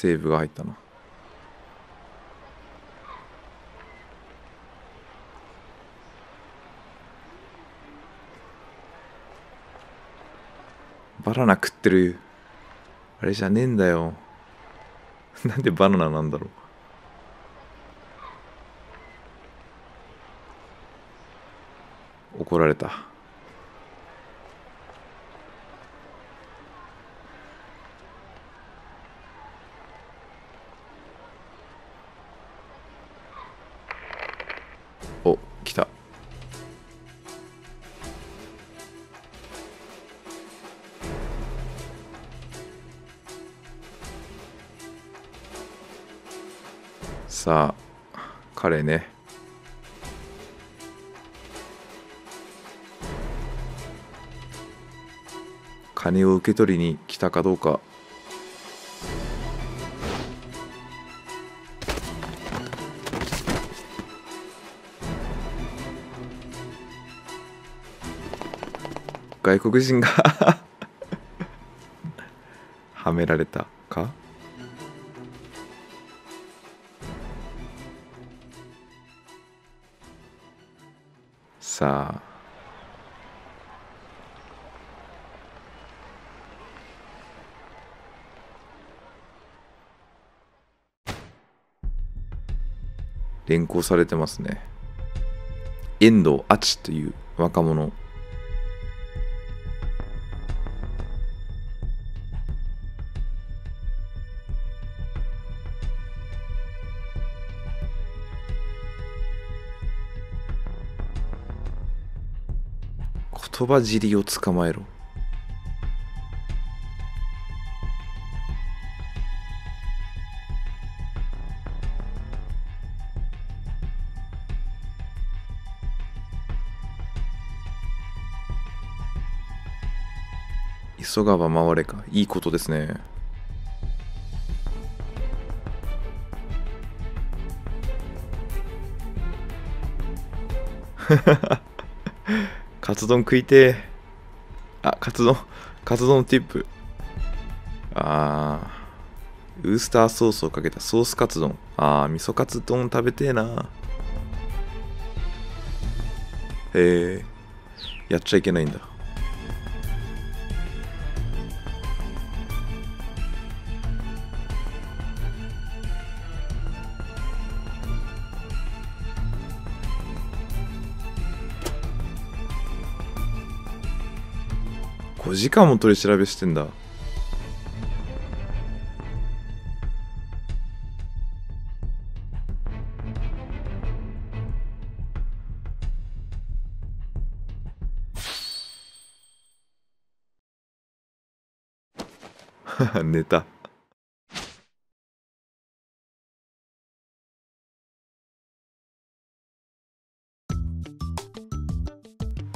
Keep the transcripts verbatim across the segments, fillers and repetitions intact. セーブが入ったな。バナナ食ってるあれじゃねえんだよ。なんでバナナなんだろう。怒られた。お、来た。さあ、彼ね。金を受け取りに来たかどうか。外国人がはめられたか。さあ、連行されてますね。遠藤あちという若者。言葉尻を捕まえろ。急がば回れか。いいことですね。カツ丼食いてー。あ、カツ丼、カツ丼ティップ。あー、ウースターソースをかけたソースカツ丼。あー、味噌カツ丼食べてーなー。へえ、やっちゃいけないんだ。ごじかんも取り調べしてんだ。寝た。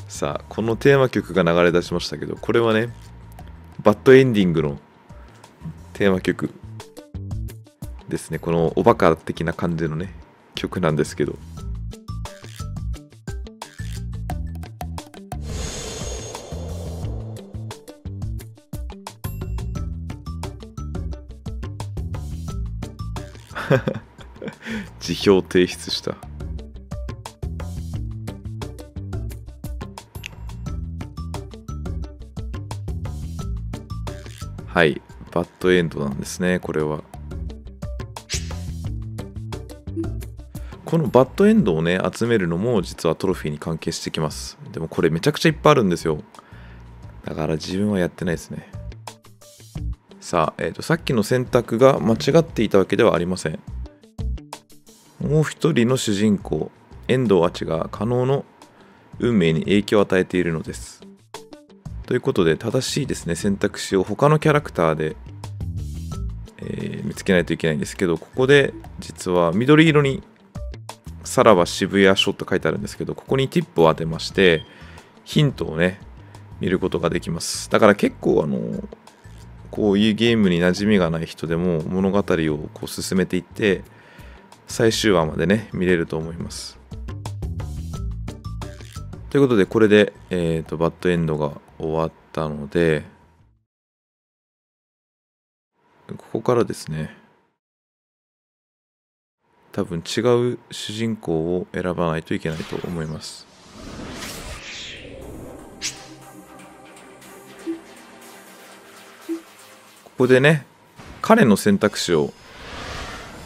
さあ、このテーマ曲が流れ出しましたけど、これはね、バッドエンディングのテーマ曲ですね。このおバカ的な感じのね、曲なんですけど、辞表を提出した。はい、バッドエンドなんですね、これは。このバッドエンドをね、集めるのも実はトロフィーに関係してきます。でもこれめちゃくちゃいっぱいあるんですよ。だから自分はやってないですね。さあ、えーと、さっきの選択が間違っていたわけではありません。もう一人の主人公、遠藤あちが加納の運命に影響を与えているのです。ということで、正しいですね、選択肢を他のキャラクターで、えー、見つけないといけないんですけど、ここで実は緑色にさらば渋谷署と書いてあるんですけど、ここにティップを当てましてヒントをね見ることができます。だから結構あのこういうゲームに馴染みがない人でも物語をこう進めていって最終話までね見れると思います。ということで、これで、えーと、バッドエンドが終わったので、ここからですね、多分違う主人公を選ばないといけないと思います。ここでね、彼の選択肢を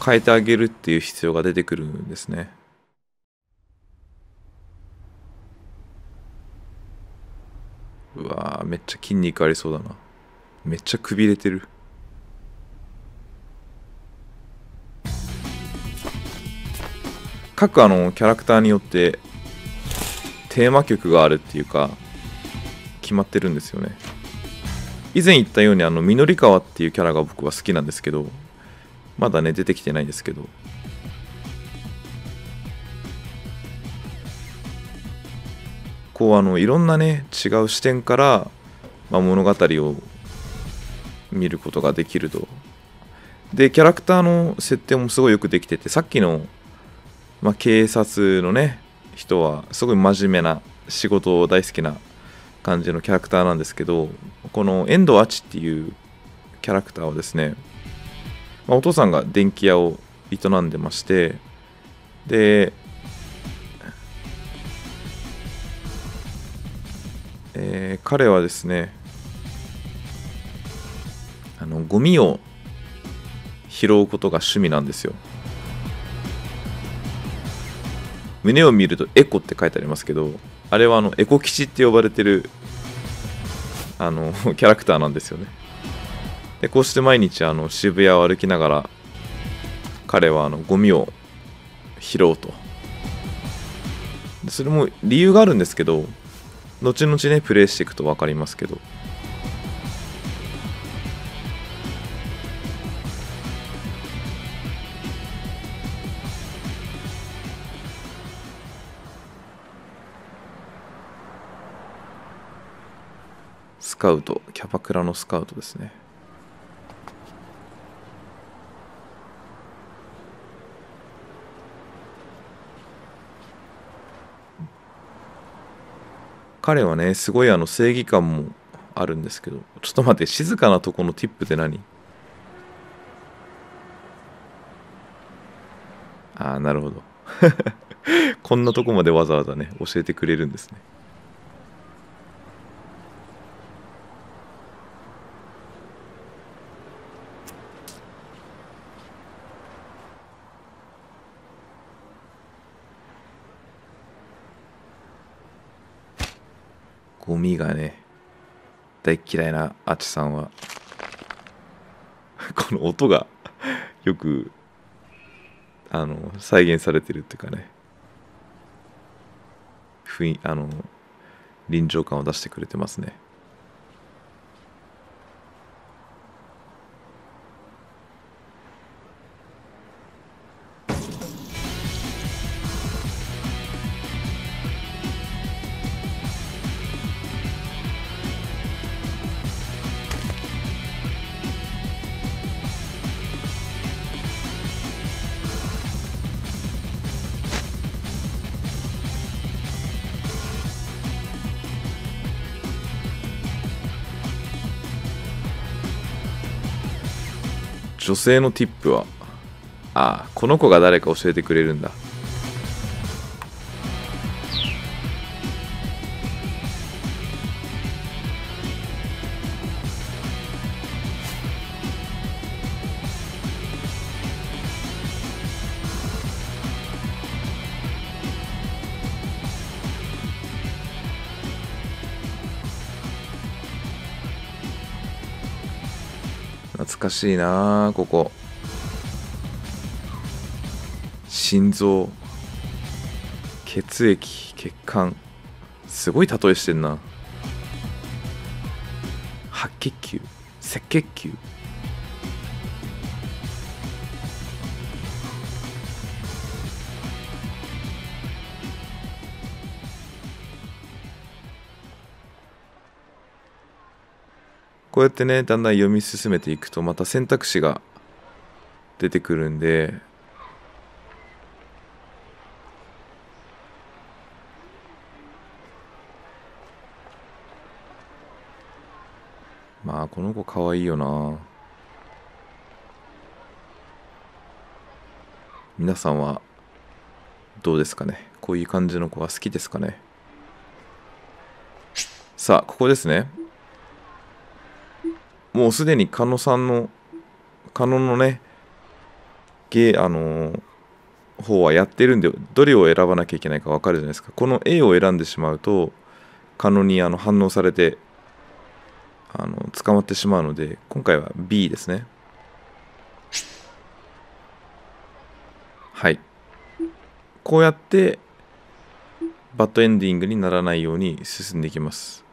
変えてあげるっていう必要が出てくるんですね。うわー、めっちゃ筋肉ありそうだな。めっちゃくびれてる。各あのキャラクターによってテーマ曲があるっていうか決まってるんですよね。以前言ったようにあの緑川っていうキャラが僕は好きなんですけど、まだね出てきてないんですけど、こうあのいろんなね違う視点から、まあ、物語を見ることができると。でキャラクターの設定もすごいよくできてて、さっきのまあ、警察のね人はすごい真面目な仕事を大好きな感じのキャラクターなんですけど、この遠藤あちっていうキャラクターはですね、まあ、お父さんが電気屋を営んでまして、で、えー、彼はですねあのゴミを拾うことが趣味なんですよ。胸を見るとエコって書いてありますけど、あれはあのエコ吉って呼ばれてるあのキャラクターなんですよね。でこうして毎日あの渋谷を歩きながら彼はあのゴミを拾うと。それも理由があるんですけど、後々ねプレイしていくと分かりますけど、スカウト、キャバクラのスカウトですね。彼はねすごいあの正義感もあるんですけど、ちょっと待って、静かなとこのティップって何？ああ、なるほどこんなとこまでわざわざね教えてくれるんですね。ゴミがね大嫌いなあちさんはこの音がよくあの再現されてるっていうかね、雰囲あの臨場感を出してくれてますね。女性のティップは、ああ、この子が誰か教えてくれるんだ。懐かしいなあ、ここ。心臓、血液、血管、すごい例えしてんな。白血球、赤血球。こうやってねだんだん読み進めていくとまた選択肢が出てくるんで、まあこの子かわいいよな。皆さんはどうですかね。こういう感じの子が好きですかね。さあ、ここですね。もうすでに狩野さんの、狩野のね、ゲー、あのー、方はやってるんで、どれを選ばなきゃいけないか分かるじゃないですか。この A を選んでしまうと、狩野にあの反応されて、あの捕まってしまうので、今回は B ですね。はい。こうやって、バッドエンディングにならないように進んでいきます。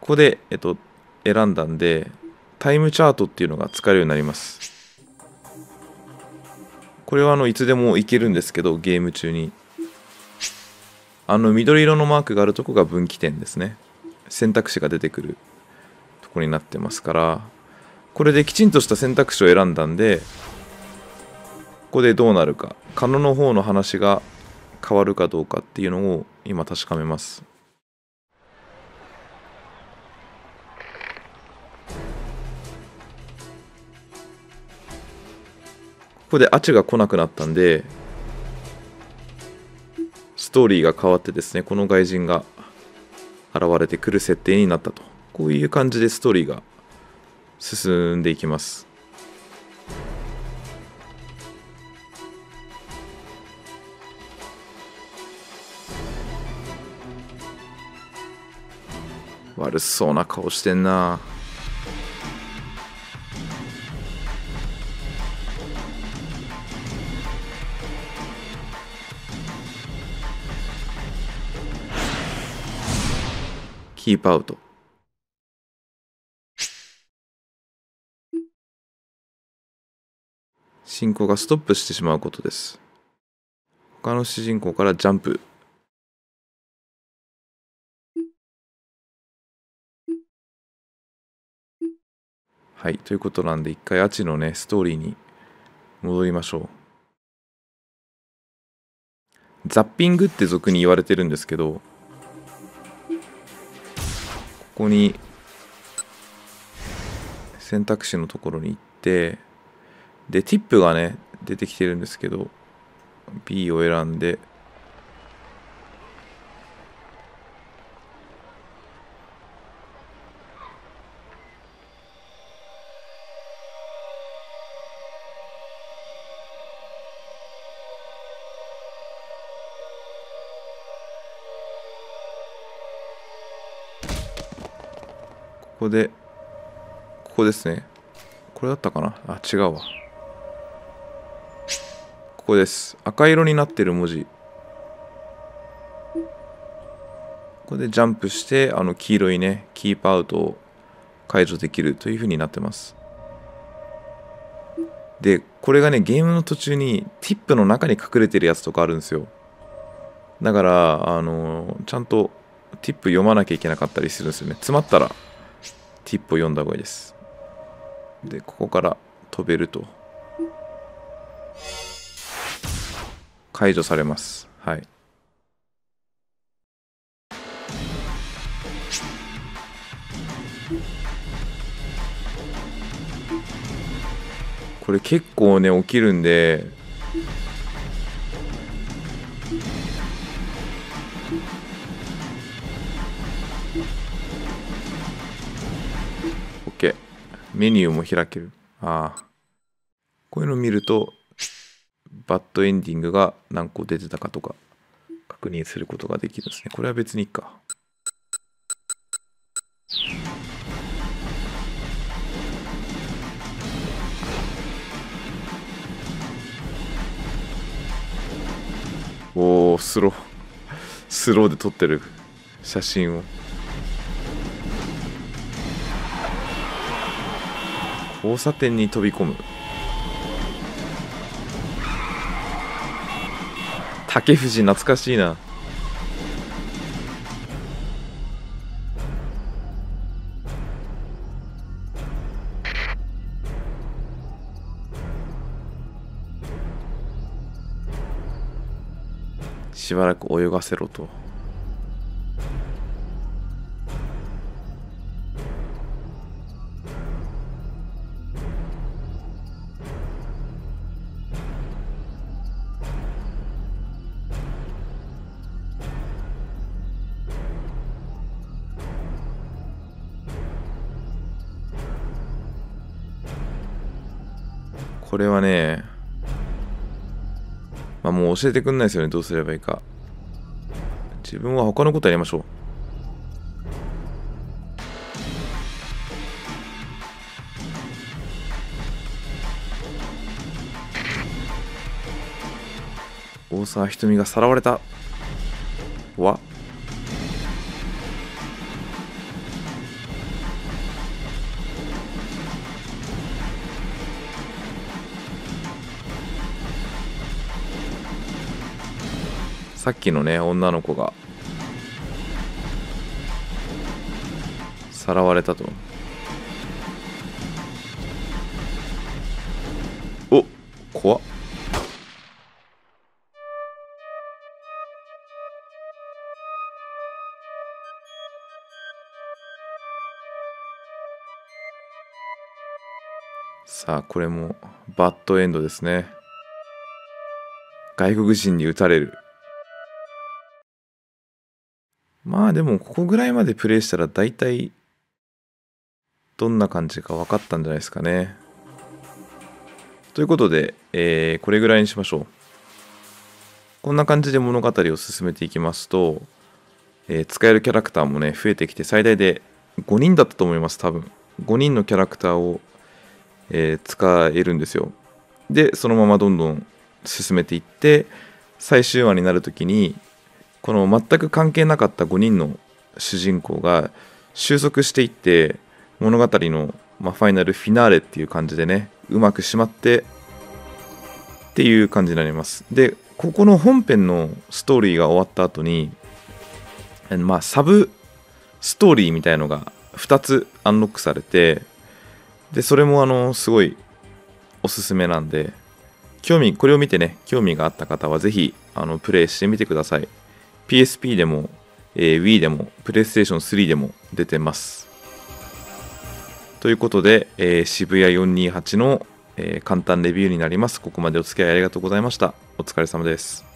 ここで、えっと、選んだんで、タイムチャートっていうのが使えるようになります。これはあのいつでもいけるんですけど、ゲーム中にあの緑色のマークがあるとこが分岐点ですね。選択肢が出てくるとこになってますから、これできちんとした選択肢を選んだんで、ここでどうなるか、狩野の方の話が変わるかどうかっていうのを今確かめます。ここでアチが来なくなったんで、ストーリーが変わってですね、この外人が現れてくる設定になったと。こういう感じでストーリーが進んでいきます。悪そうな顔してんな。キープアウト。進行がストップしてしまうことです。他の主人公からジャンプ。はい、ということなんで、一回アチのねストーリーに戻りましょう。ザッピングって俗に言われてるんですけど、ここに選択肢のところに行って、でティップがね出てきてるんですけど、 B を選んで、ここで、ここですね。これだったかなあ、違うわ。ここです。赤色になってる文字。ここでジャンプして、あの黄色いね、キープアウトを解除できるというふうになってます。で、これがね、ゲームの途中にティップの中に隠れてるやつとかあるんですよ。だから、あの、ちゃんとティップ読まなきゃいけなかったりするんですよね。詰まったら。ティップを読んだ方がいいです。で、ここから飛べると解除されます。はい。これ結構ね起きるんで、メニューも開ける。ああ。こういうのを見ると、バッドエンディングが何個出てたかとか、確認することができるんですね。これは別にいいか。おお、スロー。スローで撮ってる写真を。交差点に飛び込む。竹藤懐かしいな。しばらく泳がせろと。これはね、まあもう教えてくんないですよね、どうすればいいか。自分は他のことやりましょう。大沢瞳がさらわれた。わっ。さっきのね、女の子がさらわれたと。おっ、怖っ。さあ、これもバッドエンドですね。外国人に撃たれる。まあでもここぐらいまでプレイしたら大体どんな感じか分かったんじゃないですかね。ということで、えー、これぐらいにしましょう。こんな感じで物語を進めていきますと、えー、使えるキャラクターもね増えてきて、最大でごにんだったと思います。多分ごにんのキャラクターを、えー、使えるんですよ。でそのままどんどん進めていって、最終話になるときにこの全く関係なかったごにんの主人公が収束していって、物語の、まあ、ファイナルフィナーレっていう感じでね、うまくしまってっていう感じになります。でここの本編のストーリーが終わった後に、まあサブストーリーみたいのがふたつアンロックされて、でそれもあのすごいおすすめなんで、興味これを見てね、興味があった方は是非あのプレイしてみてください。ピーエスピー でも、えー、Wii でも プレイステーションスリー でも出てます。ということで、えー、渋谷よんにーはちの、えー、簡単レビューになります。ここまでお付き合いありがとうございました。お疲れ様です。